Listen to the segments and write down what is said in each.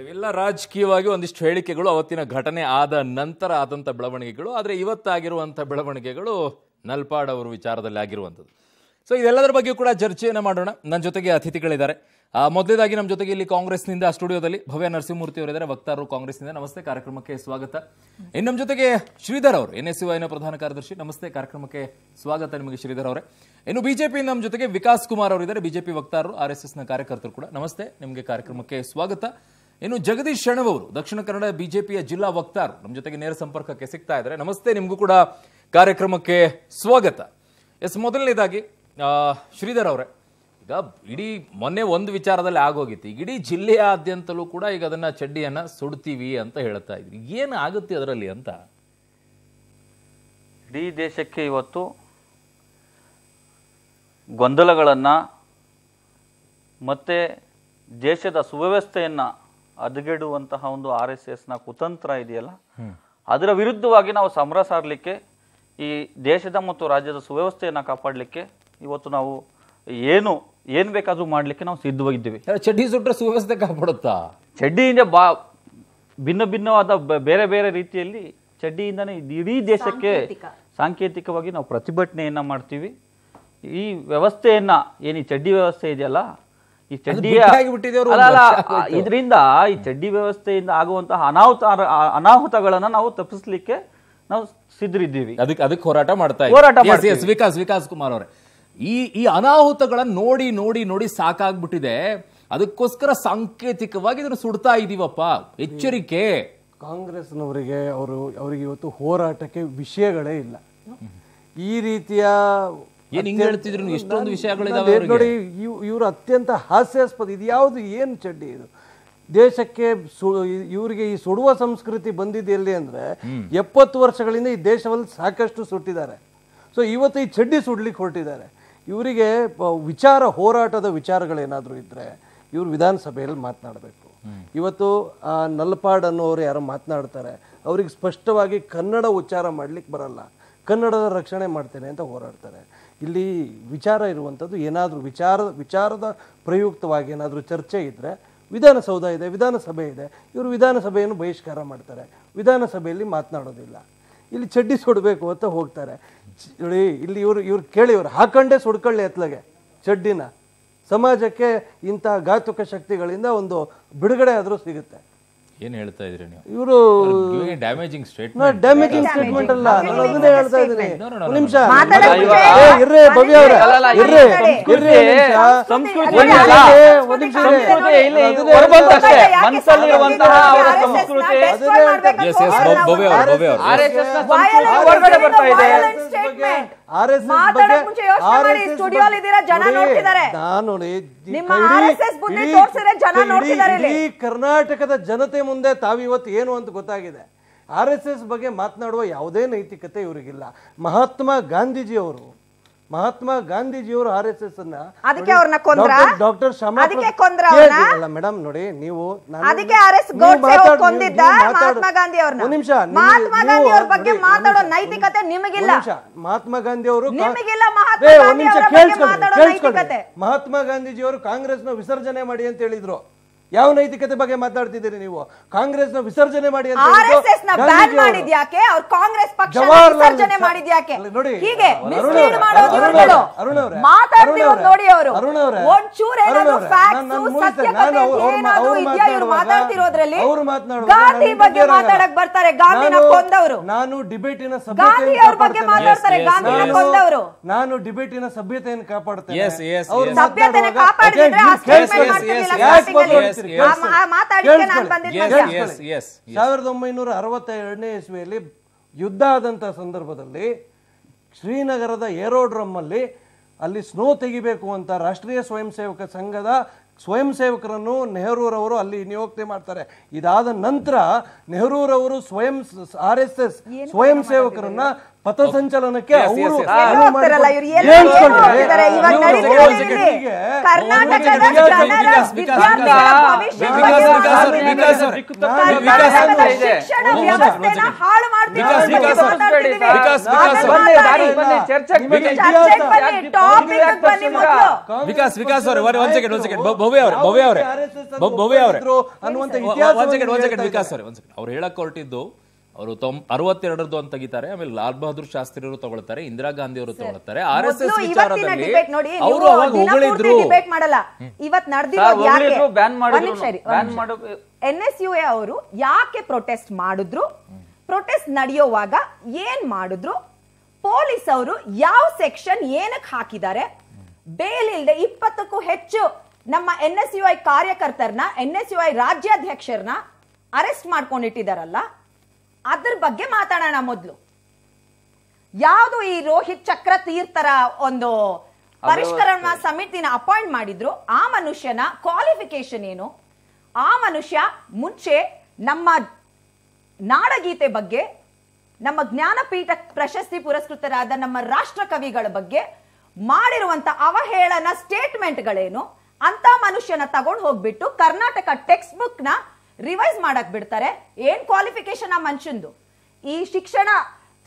ಇವೆಲ್ಲ ರಾಜಕೀಯವಾಗಿ ಒಂದಿಷ್ಟು ಹೇಳಿಕೆಗಳು ಅವತ್ತಿನ ಘಟನೆ ಆದ ನಂತರ ಆದಂತ ಬೆಳವಣಿಗೆಗಳು, ಆದರೆ ಇವತ್ತಾಗಿರುವಂತ ಬೆಳವಣಿಗೆಗಳು ನಲ್ಪಾಡ್ ಅವರ ವಿಚಾರದಲ್ಲಿ ಆಗಿರುವಂಥದ್ದು. ಸೊ ಇದೆಲ್ಲದರ ಬಗ್ಗೆ ಕೂಡ ಚರ್ಚೆಯನ್ನು ಮಾಡೋಣ. ನನ್ನ ಜೊತೆಗೆ ಅತಿಥಿಗಳಿದ್ದಾರೆ. ಮೊದಲೇದಾಗಿ ನಮ್ಮ ಜೊತೆಗೆ ಇಲ್ಲಿ ಕಾಂಗ್ರೆಸ್ನಿಂದ ಸ್ಟುಡಿಯೋದಲ್ಲಿ ಭವ್ಯ ನರಸಿಂಹಮೂರ್ತಿ ಅವರಿದ್ದಾರೆ, ವಕ್ತಾರರು ಕಾಂಗ್ರೆಸ್ನಿಂದ. ನಮಸ್ತೆ, ಕಾರ್ಯಕ್ರಮಕ್ಕೆ ಸ್ವಾಗತ. ಇನ್ನು ನಮ್ಮ ಜೊತೆಗೆ ಶ್ರೀಧರ್ ಅವರು, NSUIನ ಪ್ರಧಾನ ಕಾರ್ಯದರ್ಶಿ. ನಮಸ್ತೆ, ಕಾರ್ಯಕ್ರಮಕ್ಕೆ ಸ್ವಾಗತ ನಿಮಗೆ ಶ್ರೀಧರ್ ಅವರೇ. ಇನ್ನು ಬಿಜೆಪಿ ನಮ್ಮ ಜೊತೆಗೆ ವಿಕಾಸ್ ಕುಮಾರ್ ಅವರಿದ್ದಾರೆ, ಬಿಜೆಪಿ ವಕ್ತಾರರು, RSSನ ಕಾರ್ಯಕರ್ತರು ಕೂಡ. ನಮಸ್ತೆ, ನಿಮಗೆ ಕಾರ್ಯಕ್ರಮಕ್ಕೆ ಸ್ವಾಗತ. ಇನ್ನು ಜಗದೀಶ್ ಶೆಣವ ಅವರು, ದಕ್ಷಿಣ ಕನ್ನಡ ಬಿಜೆಪಿಯ ಜಿಲ್ಲಾ ವಕ್ತಾರರು, ನಮ್ಮ ಜೊತೆಗೆ ನೇರ ಸಂಪರ್ಕಕ್ಕೆ ಸಿಗ್ತಾ ಇದ್ದಾರೆ. ನಮಸ್ತೆ, ನಿಮಗೂ ಕೂಡ ಕಾರ್ಯಕ್ರಮಕ್ಕೆ ಸ್ವಾಗತ. ಎಸ್, ಮೊದಲನೇದಾಗಿ ಶ್ರೀಧರ್ ಅವರೇ, ಈಗ ಇಡೀ ಮೊನ್ನೆ ಒಂದು ವಿಚಾರದಲ್ಲಿ ಆಗೋಗಿತ್ತು, ಈಗ ಇಡೀ ಜಿಲ್ಲೆಯಾದ್ಯಂತಲೂ ಕೂಡ ಈಗ ಅದನ್ನು ಚಡ್ಡಿಯನ್ನು ಸುಡ್ತೀವಿ ಅಂತ ಹೇಳ್ತಾ ಇದ್ರಿ. ಏನು ಆಗುತ್ತೆ ಅದರಲ್ಲಿ ಅಂತ? ಇಡೀ ದೇಶಕ್ಕೆ ಇವತ್ತು ಗೊಂದಲಗಳನ್ನು ಮತ್ತು ದೇಶದ ಸುವ್ಯವಸ್ಥೆಯನ್ನು ಹದಗೆಡುವಂತಹ ಒಂದು RSSನ ಕುತಂತ್ರ ಇದೆಯಲ್ಲ, ಅದರ ವಿರುದ್ಧವಾಗಿ ನಾವು ಸಮರ ಸಾರಲಿಕ್ಕೆ, ಈ ದೇಶದ ಮತ್ತು ರಾಜ್ಯದ ಸುವ್ಯವಸ್ಥೆಯನ್ನು ಕಾಪಾಡಲಿಕ್ಕೆ ಇವತ್ತು ನಾವು ಏನು ಬೇಕಾದರೂ ಮಾಡಲಿಕ್ಕೆ ನಾವು ಸಿದ್ಧವಾಗಿದ್ದೀವಿ. ಚಡ್ಡಿ ಸುಟ್ಟರೆ ಸುವ್ಯವಸ್ಥೆ ಕಾಪಾಡುತ್ತಾ? ಚಡ್ಡಿಯಿಂದ ಭಿನ್ನ ಭಿನ್ನವಾದ ಬೇರೆ ಬೇರೆ ರೀತಿಯಲ್ಲಿ ಚಡ್ಡಿಯಿಂದನೇ ಇಡೀ ದೇಶಕ್ಕೆ ಸಾಂಕೇತಿಕವಾಗಿ ನಾವು ಪ್ರತಿಭಟನೆಯನ್ನು ಮಾಡ್ತೀವಿ. ಈ ವ್ಯವಸ್ಥೆಯನ್ನು, ಏನು ಈ ಚಡ್ಡಿ ವ್ಯವಸ್ಥೆ ಇದೆಯಲ್ಲ, ಈ ಚಡ್ಡಿಯ ಇದರಿಂದ, ಈ ಚಡ್ಡಿ ವ್ಯವಸ್ಥೆಯಿಂದ ಆಗುವಂತಹ ಅನಾಹುತಗಳನ್ನು ನಾವು ತಪ್ಪಿಸ್ಲಿಕ್ಕೆ ನಾವು ಸಿದ್ಧರಿದ್ದೀವಿ. ಅದಕ್ಕೆ ಹೋರಾಟ ಮಾಡ್ತೀವಿ. ವಿಕಾಸ್ ಕುಮಾರ್ ಅವರೇ, ಈ ಅನಾಹುತಗಳನ್ನು ನೋಡಿ ನೋಡಿ ನೋಡಿ ಸಾಕಾಗ್ಬಿಟ್ಟಿದೆ, ಅದಕ್ಕೋಸ್ಕರ ಸಾಂಕೇತಿಕವಾಗಿ ಇದನ್ನು ಸುಡ್ತಾ ಇದೀವಪ್ಪ, ಎಚ್ಚರಿಕೆ. ಕಾಂಗ್ರೆಸ್ನವರಿಗೆ ಅವರಿಗೆ ಇವತ್ತು ಹೋರಾಟಕ್ಕೆ ವಿಷಯಗಳೇ ಇಲ್ಲ. ಈ ರೀತಿಯ ಎಷ್ಟೊಂದು ವಿಷಯಗಳಿದಾವೆ ನೋಡಿ. ಇವರು ಅತ್ಯಂತ ಹಾಸ್ಯಾಸ್ಪದ, ಇದು ಯಾವುದು, ಏನು ಚಡ್ಡಿ ಇದು? ದೇಶಕ್ಕೆ ಇವರಿಗೆ ಈ ಸುಡುವ ಸಂಸ್ಕೃತಿ ಬಂದಿದೆಯಲ್ಲಿ ಅಂದರೆ 70 ವರ್ಷಗಳಿಂದ ಈ ದೇಶದಲ್ಲಿ ಸಾಕಷ್ಟು ಸುಟ್ಟಿದ್ದಾರೆ. ಸೊ ಇವತ್ತು ಈ ಚಡ್ಡಿ ಸುಡ್ಲಿಕ್ಕೆ ಹೊರಟಿದ್ದಾರೆ. ಇವರಿಗೆ ಹೋರಾಟದ ವಿಚಾರಗಳೇನಾದರೂ ಇದ್ದರೆ ಇವರು ವಿಧಾನಸಭೆಯಲ್ಲಿ ಮಾತನಾಡಬೇಕು. ಇವತ್ತು ನಲ್ಪಾಡ್ ಅನ್ನೋರು ಯಾರು ಮಾತನಾಡ್ತಾರೆ, ಅವ್ರಿಗೆ ಸ್ಪಷ್ಟವಾಗಿ ಕನ್ನಡ ಉಚ್ಚಾರ ಮಾಡಲಿಕ್ಕೆ ಬರಲ್ಲ, ಕನ್ನಡದ ರಕ್ಷಣೆ ಮಾಡ್ತೇನೆ ಅಂತ ಹೋರಾಡ್ತಾರೆ. ಇಲ್ಲಿ ವಿಚಾರ ಇರುವಂಥದ್ದು ಏನಾದರೂ ವಿಚಾರದ ಪ್ರಯುಕ್ತವಾಗಿ ಏನಾದರೂ ಚರ್ಚೆ ಇದ್ದರೆ ವಿಧಾನಸೌಧ ಇದೆ, ವಿಧಾನಸಭೆ ಇದೆ, ಇವರು ವಿಧಾನಸಭೆಯನ್ನು ಬಹಿಷ್ಕಾರ ಮಾಡ್ತಾರೆ, ವಿಧಾನಸಭೆಯಲ್ಲಿ ಮಾತನಾಡೋದಿಲ್ಲ. ಇಲ್ಲಿ ಚಡ್ಡಿ ಸುಡಬೇಕು ಅಂತ ಹೋಗ್ತಾರೆ. ಇಲ್ಲಿ ಇವ್ರು ಕೇಳಿವ್ರು ಹಾಕೊಂಡೇ ಸುಡ್ಕೊಳ್ಳಿ ಎತ್ತಲಾಗೆ ಚಡ್ಡಿನ. ಸಮಾಜಕ್ಕೆ ಇಂಥ ಘಾತುಕ ಶಕ್ತಿಗಳಿಂದ ಒಂದು ಬಿಡುಗಡೆ ಆದರೂ ಸಿಗುತ್ತೆ. ಏನು ಹೇಳ್ತಾ ಇದ್ರಿ ನೀವು? ಇವರು ಡ್ಯಾಮೇಜಿಂಗ್ ಸ್ಟೇಟ್ಮೆಂಟ್ ಅಲ್ಲ, ನಾನು ಅದನ್ನೇ ಹೇಳ್ತಾ ಇದ್ದೀನಿ. ನಿಮಿಷ ಇರ್ರೆ ಭವ್ಯ ಅವರೇ, ಸಂಸ್ಕೃತಿ ಕರ್ನಾಟಕದ ಜನತೆ ಮುಂದೆ ತಾವಿವತ್ತು ಏನು ಅಂತ ಗೊತ್ತಾಗಿದೆ. RSS ಬಗ್ಗೆ ಮಾತನಾಡುವ ಯಾವುದೇ ನೈತಿಕತೆ ಇವರಿಗಿಲ್ಲ. ಮಹಾತ್ಮ ಗಾಂಧೀಜಿಯವರು RSS ಅನ್ನ ಡಾಕ್ಟರ್ ಶಮಾ ಅಲ್ಲ ಮೇಡಮ್ ನೋಡಿ, ನೀವು ಮಹಾತ್ಮ ಗಾಂಧೀಜಿಯವರು ಕಾಂಗ್ರೆಸ್ನ ವಿಸರ್ಜನೆ ಮಾಡಿ ಅಂತ ಹೇಳಿದ್ರು. ಯಾವ ನೈತಿಕತೆ ಬಗ್ಗೆ ಮಾತಾಡ್ತಿದ್ದೀರಿ ನೀವು? ಕಾಂಗ್ರೆಸ್ನ ವಿಸರ್ಜನೆ ಮಾಡಿ ಅಂತ ನಾನು ಡಿಬೇಟಿನ ಸಭ್ಯತೆಯನ್ನು ಕಾಪಾಡ್ತೇನೆ. 1962ನೇ ಇಸವಿಯಲ್ಲಿ ಯುದ್ಧ ಆದಂತಹ ಸಂದರ್ಭದಲ್ಲಿ ಶ್ರೀನಗರದ ಏರೋಡ್ರಮ್ ಅಲ್ಲಿ ಸ್ನೋ ತೆಗಿಬೇಕು ಅಂತ ರಾಷ್ಟ್ರೀಯ ಸ್ವಯಂ ಸೇವಕ ಸಂಘದ ಸ್ವಯಂ ಸೇವಕರನ್ನು ನೆಹರೂರವರು ಅಲ್ಲಿ ನಿಯೋಕ್ತಿ ಮಾಡ್ತಾರೆ. ಇದಾದ ನಂತರ ನೆಹರೂರವರು RSS ಸ್ವಯಂ ಸೇವಕರನ್ನ ಪಥಸಂಚಲನಕ್ಕೆ ವಿಕಾಸ್ ಅವರೇ ಒಂದ್ ಸೆಕೆಂಡ್ ಭವ್ಯ ಅವರೇ ಒಂದ್ ಸೆಕೆಂಡ್ ವಿಕಾಸ್ ಅವರೇ ಒಂದ್ ಸೆಕೆಂಡ್ ಅವ್ರು ಹೇಳಕ್ ಹೊರಟಿದ್ದು ಅವರು 62 ಅಂತ ತೆಗಿತಾರೆ, ಆಮೇಲೆ ಲಾಲ್ ಬಹದ್ದೂರ್ ಶಾಸ್ತ್ರಿ ಅವರು ತಗೊಳ್ತಾರೆ, ಇಂದಿರಾ ಗಾಂಧಿ ಅವರು ತಗೊಳ್ತಾರೆ. ಆರ್ಎಸ್ಎಸ್ ವಿಚಾರದಲ್ಲಿ ಅವರು ಅವಾಗ ಹೊಗಳಿದ್ರು. ಡಿಬೇಟ್ ಮಾಡಲ್ಲ ಇವತ್ತು ನಡೆದಿರೋದು ಯಾಕೆ ಬ್ಯಾನ್ ಮಾಡಿದ್ರು. ಎನ್ಎಸ್ಯುಎ ಅವರು ಯಾಕೆ ಪ್ರೊಟೆಸ್ಟ್ ಮಾಡಿದ್ರು, ಪ್ರೊಟೆಸ್ಟ್ ನಡೆಯುವಾಗ ಏನ್ ಮಾಡಿದ್ರು, ಪೊಲೀಸ್ ಅವರು ಯಾವ ಸೆಕ್ಷನ್ ಏನಕ್ಕೆ ಹಾಕಿದ್ದಾರೆ, ಬೇಲ್ ಇಲ್ಲದೆ 20ಕ್ಕೂ ಹೆಚ್ಚು ನಮ್ಮ ಎನ್ಎಸ್ಯುಐ ಕಾರ್ಯಕರ್ತರನ್ನ ಎನ್ಎಸ್ಯುಐ ರಾಜ್ಯಾಧ್ಯಕ್ಷರನ್ನ ಅರೆಸ್ಟ್ ಮಾಡ್ಕೊಂಡಿಟ್ಟಿದಾರಲ್ಲ, ಅದ್ರ ಬಗ್ಗೆ ಮಾತಾಡೋಣ ಮೊದಲು. ಯಾವುದು ಈ ರೋಹಿತ್ ಚಕ್ರ ತೀರ್ಥರ ಒಂದು ಪರಿಷ್ಕರಣಾ ಸಮಿತಿನ ಅಪಾಯಿಂಟ್ ಮಾಡಿದ್ರು, ಆ ಮನುಷ್ಯನ ಕ್ವಾಲಿಫಿಕೇಶನ್ ಏನು, ಆ ಮನುಷ್ಯ ಮುಂಚೆ ನಮ್ಮ ನಾಡಗೀತೆ ಬಗ್ಗೆ, ನಮ್ಮ ಜ್ಞಾನಪೀಠ ಪ್ರಶಸ್ತಿ ಪುರಸ್ಕೃತರಾದ ನಮ್ಮ ರಾಷ್ಟ್ರ ಕವಿಗಳ ಬಗ್ಗೆ ಮಾಡಿರುವಂತ ಅವಹೇಳನ ಸ್ಟೇಟ್ಮೆಂಟ್ಗಳೇನು ಅಂತ ಮನುಷ್ಯನ ತಗೊಂಡು ಹೋಗ್ಬಿಟ್ಟು ಕರ್ನಾಟಕ ಟೆಕ್ಸ್ಟ್ ಬುಕ್ ನ ರಿವೈಸ್ ಮಾಡಕ್ ಬಿಡ್ತಾರೆ. ಏನ್ ಕ್ವಾಲಿಫಿಕೇಶನ್ ಆ ಮನುಷ್ಯಂದು? ಈ ಶಿಕ್ಷಣ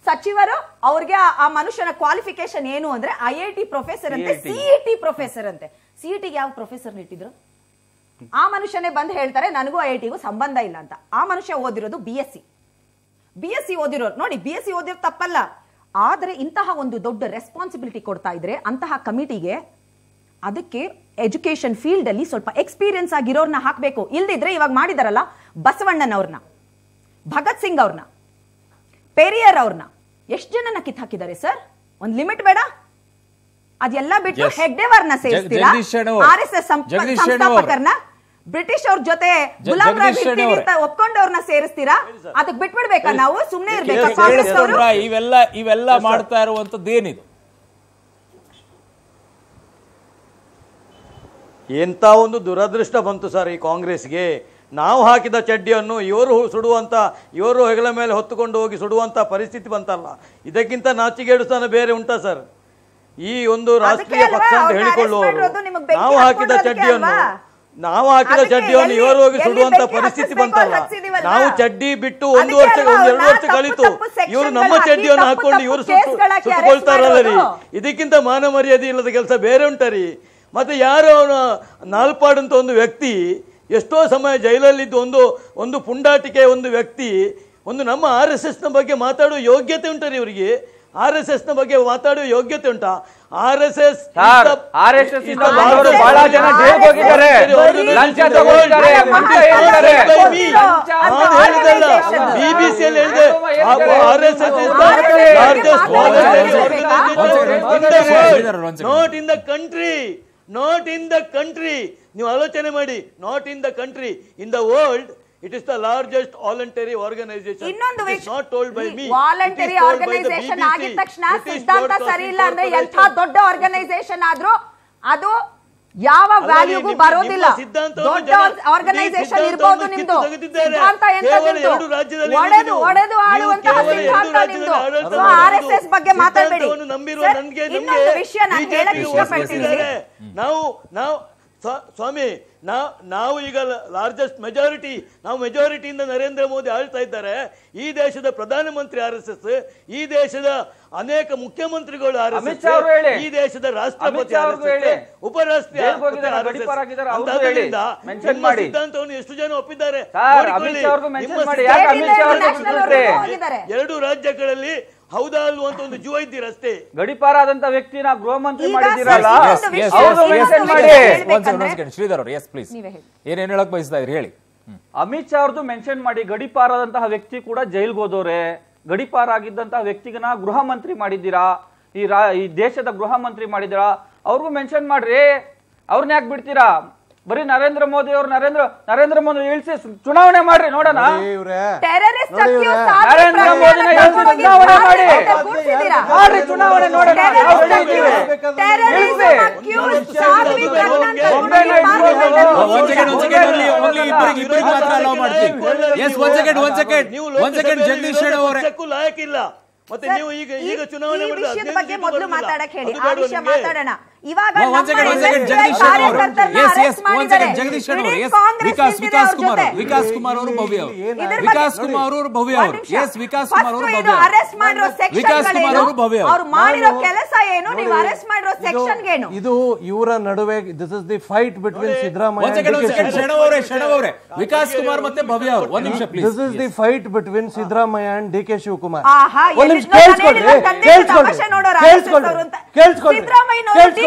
ಸಚಿವರು ಅವ್ರಿಗೆ ಆ ಮನುಷ್ಯನ ಕ್ವಾಲಿಫಿಕೇಶನ್ ಏನು ಅಂದ್ರೆ IIT ಪ್ರೊಫೆಸರ್ ಅಂತೆ, CET ಪ್ರೊಫೆಸರ್ ಅಂತೆ. CETಗೆ ಯಾವ ಪ್ರೊಫೆಸರ್ ಇಟ್ಟಿದ್ರು? ಆ ಮನುಷ್ಯನೇ ಬಂದು ಹೇಳ್ತಾರೆ ನನಗೂ IITಗೂ ಸಂಬಂಧ ಇಲ್ಲ ಅಂತ. ಆ ಮನುಷ್ಯ ಓದಿರೋದು BSc ಓದಿರೋರು ನೋಡಿ, BSc ಓದಿರೋ ತಪ್ಪಲ್ಲ, ಆದ್ರೆ ಇಂತಹ ಒಂದು ದೊಡ್ಡ ರೆಸ್ಪಾನ್ಸಿಬಿಲಿಟಿ ಕೊಡ್ತಾ ಇದ್ರೆ ಅಂತಹ ಕಮಿಟಿಗೆ ಅದಕ್ಕೆ ಎಜುಕೇಶನ್ ಫೀಲ್ಡ್ ಅಲ್ಲಿ ಸ್ವಲ್ಪ ಎಕ್ಸ್ಪೀರಿಯನ್ಸ್ ಆಗಿರೋರ್ನ ಹಾಕಬೇಕು. ಇಲ್ದಿದ್ರೆ ಇವಾಗ ಮಾಡಿದಾರಲ್ಲ ಬಸವಣ್ಣನ್ ಅವ್ರನ್ನ, ಭಗತ್ ಸಿಂಗ್ ಅವ್ರನ್ನ, ಪೆರಿಯರ್ ಅವ್ರನ್ನ ಎಷ್ಟು ಜನನ ಕಿತ್ ಹಾಕಿದ್ದಾರೆ ಸರ್? ಒಂದ್ ಲಿಮಿಟ್ ಬೇಡ? ಅದೆಲ್ಲ ಬಿಟ್ಟು ಹೆಗ್ಡೆವರ್ನ ಸೇರಿಸ್ತೀರಾ, RSS ಸಂಸ್ಥಾಪಕರನ್ನ, ಬ್ರಿಟಿಷ್ ಅವ್ರ ಜೊತೆ ಗುಲಾಮ್ ರಾವ್ ಒಪ್ಕೊಂಡವ್ರನ್ನ ಸೇರಿಸ್ತೀರಾ? ಅದಕ್ಕೆ ಬಿಟ್ಬಿಡ್ಬೇಕಾ? ನಾವು ಸುಮ್ನೆ ಇರ್ಬೇಕಾ? ಇವೆಲ್ಲ ಮಾಡ್ತಾ ಇರುವಂತದ್ದೇನಿದು? ಎಂಥ ಒಂದು ದುರದೃಷ್ಟ ಬಂತು ಸರ್ ಈ ಕಾಂಗ್ರೆಸ್ಗೆ. ನಾವು ಹಾಕಿದ ಚಡ್ಡಿಯನ್ನು ಇವರು ಸುಡುವಂಥ, ಇವರು ಹೆಗಲ ಮೇಲೆ ಹೊತ್ತುಕೊಂಡು ಹೋಗಿ ಸುಡುವಂಥ ಪರಿಸ್ಥಿತಿ ಬಂತಲ್ಲ, ಇದಕ್ಕಿಂತ ನಾಚಿಕೆಗೇಡುತನ ಬೇರೆ ಉಂಟಾ ಸರ್? ಈ ಒಂದು ರಾಷ್ಟ್ರೀಯ ಪಕ್ಷ ಅಂತ ಹೇಳಿಕೊಳ್ಳುವವರು ನಾವು ಹಾಕಿದ ಚಡ್ಡಿಯನ್ನು ಇವರು ಹೋಗಿ ಸುಡುವಂಥ ಪರಿಸ್ಥಿತಿ ಬಂತಲ್ಲ. ನಾವು ಚಡ್ಡಿ ಬಿಟ್ಟು ಒಂದು ಎರಡು ವರ್ಷ ಕಳಿತು, ಇವರು ನಮ್ಮ ಚಡ್ಡಿಯನ್ನು ಹಾಕೊಂಡು ಇವರು ಸುಟ್ಟುಕೊಳ್ತಾರಲ್ಲ ರೀ. ಇದಕ್ಕಿಂತ ಮಾನ ಮರ್ಯಾದೆ ಇಲ್ಲದ ಕೆಲಸ ಬೇರೆ ಉಂಟ ರೀ. ಮತ್ತು ಯಾರೋ ಅವನು ನಾಲ್ಪಾಡ್ ಅಂತ ಒಂದು ವ್ಯಕ್ತಿ ಎಷ್ಟೋ ಸಮಯ ಜೈಲಲ್ಲಿದ್ದು ಒಂದು ಪುಂಡಾಟಿಕೆ ಒಂದು ವ್ಯಕ್ತಿ ನಮ್ಮ RSSನ ಬಗ್ಗೆ ಮಾತಾಡೋ ಯೋಗ್ಯತೆ ಉಂಟ ರೀ ಇವರಿಗೆ? RSSನ ಬಗ್ಗೆ ಮಾತಾಡೋ ಯೋಗ್ಯತೆ ಉಂಟಾ? RSS ಬಹಳ ಜನ ಜೈಲಿಗೆ ಹೋಗಿದ್ದಾರೆ, ಲಂಚ ತಗೊಳ್ತಾರೆ, BBC ಯಲ್ಲಿ ಹೇಳಿದೆ RSS is the largest violent not in the country. Not in the country. You allochane madi. Not in the country. In the world, it is the largest voluntary organization. It is not told by me. Voluntary organization ಆಗಿದ ತಕ್ಷಣ ಸಿದ್ಧಾಂತ ಸರಿ ಇಲ್ಲ ಅಂದ್ರೆ ಎಂತ ದೊಡ್ಡ organisation ಆದ್ರೂ ಅದು ಯಾವ ವ್ಯಾಲ್ಯೂಗೂ ಬರೋದಿಲ್ಲ. ದೊಡ್ಡ ಆರ್ಗನೈಸೇಷನ್ ಇರಬಹುದು ನಿಮ್ದು, ಸಿದ್ಧಾಂತ ಎಂತದ್ದು ಒಡೆದು ಆಡುವಂತಹ ಸಿದ್ಧಾಂತ ನಿಮ್ದು. RSS ಬಗ್ಗೆ ಮಾತಾಡಬೇಡಿ. ಇನ್ನೊಂದು ವಿಷಯ ನಾನು ಹೇಳಕ್ ಇಷ್ಟಪಡ್ತೀನಿ. ಸ್ವಾಮಿ, ನಾವು ಈಗ ಲಾರ್ಜೆಸ್ಟ್ ಮೆಜಾರಿಟಿ, ನಾವು ಮೆಜಾರಿಟಿಯಿಂದ ನರೇಂದ್ರ ಮೋದಿ ಆಳ್ತಾ ಇದ್ದಾರೆ. ಈ ದೇಶದ ಪ್ರಧಾನಮಂತ್ರಿ RSS, ಈ ದೇಶದ ಅನೇಕ ಮುಖ್ಯಮಂತ್ರಿಗಳು RSS, ಈ ದೇಶದ ರಾಷ್ಟ್ರಪತಿ ಉಪರಾಷ್ಟ್ರಪತಿ, ನಿಮ್ಮ ಸಿದ್ಧಾಂತವನ್ನು ಎಷ್ಟು ಜನ ಒಪ್ಪಿದ್ದಾರೆ? ಎರಡು ರಾಜ್ಯಗಳಲ್ಲಿ ಹೌದಾ ಅಲ್ವಾ ಅಂತ ಒಂದು ಜೀವ ಇದ್ದೀರ ಅಷ್ಟೇ. ಗಡಿಪಾರ ಆದಂತ ವ್ಯಕ್ತಿನ ಗೃಹ ಮಂತ್ರಿ ಮಾಡಿದಿರಲ್ಲ. ಶ್ರೀಧರ್ ಅವರು, ಎಸ್ ಪ್ಲೀಸ್, ಏನೇನು ಹೇಳಕ್ ಬಯಸ್ತಾ ಇದ್ರಿ ಹೇಳಿ. ಅಮಿತ್ ಶಾ ಅವ್ರದ್ದು ಮೆನ್ಷನ್ ಮಾಡಿ. ಗಡಿಪಾರದಂತಹ ವ್ಯಕ್ತಿ ಕೂಡ ಜೈಲ್ಗೆ ಹೋದವ್ರೆ. ಗಡಿಪಾರ ಆಗಿದ್ದಂತಹ ವ್ಯಕ್ತಿಗನ ಗೃಹ ಮಂತ್ರಿ ಮಾಡಿದ್ದೀರಾ, ಈ ದೇಶದ ಗೃಹ ಮಂತ್ರಿ ಮಾಡಿದಿರಾ, ಅವ್ರಿಗೂ ಮೆನ್ಷನ್ ಮಾಡ್ರಿ. ಅವ್ರನ್ನ ಯಾಕೆ ಬಿಡ್ತೀರಾ? ಬರೀ ನರೇಂದ್ರ ಮೋದಿ ಇಳಿಸಿ ಚುನಾವಣೆ ಮಾಡ್ರಿ ನೋಡೋಣ. ನರೇಂದ್ರ ಮೋದಿನ ಮಾಡಿ ಚುನಾವಣೆ ನೋಡೋಣ. ಜಗದೀಶ್ ಶೆಣವ ಅವರೇ, ಲಾಯಕ್ಕಿಲ್ಲ. ಮತ್ತೆ ನೀವು ಈಗ ಚುನಾವಣೆ ಬಗ್ಗೆ ಮೊದಲು ಮಾತಾಡಕ್ ಹೇಳಿ. ಆಮಿಷ ಮಾತಾಡೋಣ, जगदीश कुमार मत भव्य this is the fight between Siddaramaiah and DK Shivakumar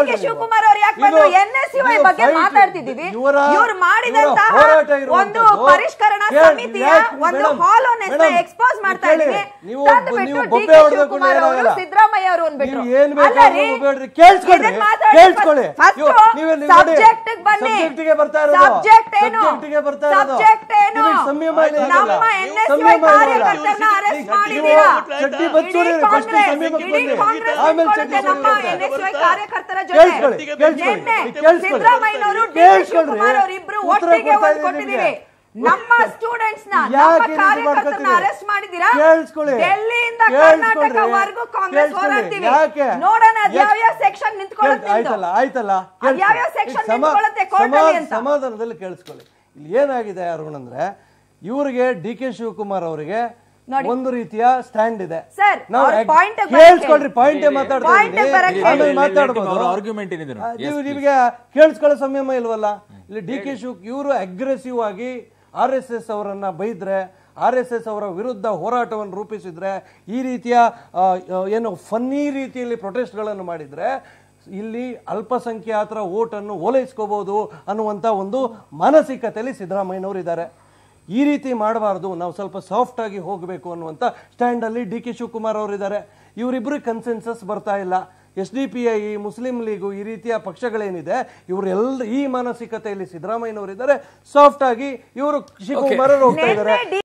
Shivakumar NSUI ಬಗ್ಗೆ ಮಾತಾಡ್ತಿದ್ದೀವಿ ಇವರು ಮಾಡಿದಂತ ಒಂದು ಪರಿಷ್ಕರಣಾ ಸಮಿತಿಯ ಒಂದು ಹಾಲೋನೆಸ್ ಎಕ್ಸ್‌ಪೋಸ್ ಮಾಡ್ತಾ ಇದ್ದೀವಿ ನೀವು ಬೊಬ್ಬೆ ಹೊರದಕೊಂಡ್ರೆ ಅವರು ಸಿದ್ದರಾಮಯ್ಯ ಅವರು ಅಂದ್ಬಿಟ್ರು ಏನು ಬೇಡ್ರಿ ಕೇಳಿಸ್ಕೊಳ್ಳಿ ಕೇಳಿಸ್ಕೊಳ್ಳಿ ನೀವು ಸಬ್ಜೆಕ್ಟ್ ಗೆ ಬನ್ನಿ ಸಬ್ಜೆಕ್ಟ್ ಏನು ಸಬ್ಜೆಕ್ಟ್ ಏನು ನಮ್ಮ ಎನ್ಎಸ್ಯೂಆई ಕಾರ್ಯಕರ್ತರನ್ನ ಅರೆಸ್ಟ್ ಮಾಡಿದೀರಾ ಚಟ್ಟಿ ಬಚ್ಚೋರಿ ಫಸ್ಟ್ ಸಮೀಪಕ್ಕೆ ಬನ್ನಿ ಆಮೇಲೆ ಚಟ್ಟಿ ನಮ್ಮ ಎನ್ಎಸ್ಯೂಆई ಕಾರ್ಯಕರ್ತರ ಜೊತೆ ಸಿದ್ದರಾಮಯ್ಯನವರು ಡಿಕೆ ಕುಮಾರ್ ಅವರಿಬ್ಬರು ಒಟ್ಟಿಗೆ ಒಂದು ಕೊಟ್ಟಿದ್ದೀವಿ ನಮ್ಮ ಸ್ಟೂಡೆಂಟ್ಸ್ ನಮ್ಮ ಕಾರ್ಯಕರ್ತರನ್ನ ಅರೆಸ್ಟ್ ಮಾಡಿದಿರಾ ಡೆಲ್ಲಿಯಿಂದ ಕರ್ನಾಟಕ ವರೆಗೂ ಕಾಂಗ್ರೆಸ್ ಹೋರಾಡ್ತೀವಿ ನೋಡೋಣ ಯಾವ್ಯಾವ ಸೆಕ್ಷನ್ ನಿಂತುಕೊಳ್ಳುತ್ತೆ ಆಯ್ತಲ್ಲ ಆಯ್ತಲ್ಲ ಯಾವ್ಯಾವ ಸೆಕ್ಷನ್ ನಿಂತುಕೊಳ್ಳುತ್ತೆ ಕೋರ್ಟಲ್ಲಿ ಅಂತ ಸಮಾಧಾನದಲ್ಲಿ ಕೇಳಿಸ್ಕೊಳ್ಳಿ ಇಲ್ಲಿ ಏನಾಗಿದೆ ಅರುಣ್ ಅಂದ್ರೆ ಇವರಿಗೆ ಡಿಕೆ ಶಿವಕುಮಾರ್ ಅವರಿಗೆ ಒಂದು ರೀತಿಯ ಸ್ಟ್ಯಾಂಡ್ ಇದೆ ಸರ್ ನಾವು ಪಾಯಿಂಟ್ ಕೇಳಿಸ್ಕೊಳ್ಳಿ ಪಾಯಿಂಟ್ ಮಾತಾಡ್ತೀವಿ ಆಮೇಲೆ ಮಾತಾಡಬಹುದು ಅವರ ಆರ್ಗ್ಯುಮೆಂಟ್ ಏನಿದೆ ನೀವು ನಿಮಗೆ ಕೇಳಿಸ್ಕೊಳ್ಳೋ ಸಮಯ ಇಲ್ವಲ್ಲ ಇಲ್ಲಿ ಡಿಕೆ ಶಿವ್ ಇವರು ಅಗ್ರೆಸಿವ್ ಆಗಿ ಆರ್ಎಸ್ಎಸ್ ಅವರನ್ನ ಬೈದ್ರೆ RSS ಅವರ ವಿರುದ್ಧ ಹೋರಾಟವನ್ನು ರೂಪಿಸಿದ್ರೆ ಈ ರೀತಿಯ ಏನು ಫನ್ನಿ ರೀತಿಯಲ್ಲಿ ಪ್ರೊಟೆಸ್ಟ್ ಗಳನ್ನು ಮಾಡಿದ್ರೆ ಇಲ್ಲಿ ಅಲ್ಪಸಂಖ್ಯಾತರ ವೋಟ್ ಅನ್ನು ಓಲೈಸ್ಕೋಬಹುದು ಅನ್ನುವಂತ ಒಂದು ಮಾನಸಿಕತೆಯಲ್ಲಿ ಸಿದ್ದರಾಮಯ್ಯನವರು ಇದ್ದಾರೆ ಈ ರೀತಿ ಮಾಡಬಾರದು ನಾವು ಸ್ವಲ್ಪ ಸಾಫ್ಟ್ ಆಗಿ ಹೋಗಬೇಕು ಅನ್ನುವಂತ ಸ್ಟ್ಯಾಂಡ್ ಅಲ್ಲಿ ಡಿಕೆ ಶಿವಕುಮಾರ್ ಅವರು ಇದ್ದಾರೆ ಇವರಿಬ್ಬರು ಕನ್ಸೆನ್ಸಸ್ ಬರ್ತಾ ಇಲ್ಲ SDPI ಮುಸ್ಲಿಂ ಲೀಗ್ ಈ ರೀತಿಯ ಪಕ್ಷಗಳೇನಿದೆ ಇವರೆಲ್ಲ ಈ ಮಾನಸಿಕತೆಯಲ್ಲಿ ಸಿದ್ದರಾಮಯ್ಯನವರು ಇದ್ದಾರೆ ಸಾಫ್ಟ್ ಆಗಿ ಇವರು ಶಿವಕುಮಾರ್ ಅವರು ಹೋಗ್ತಾ ಇದ್ದಾರೆ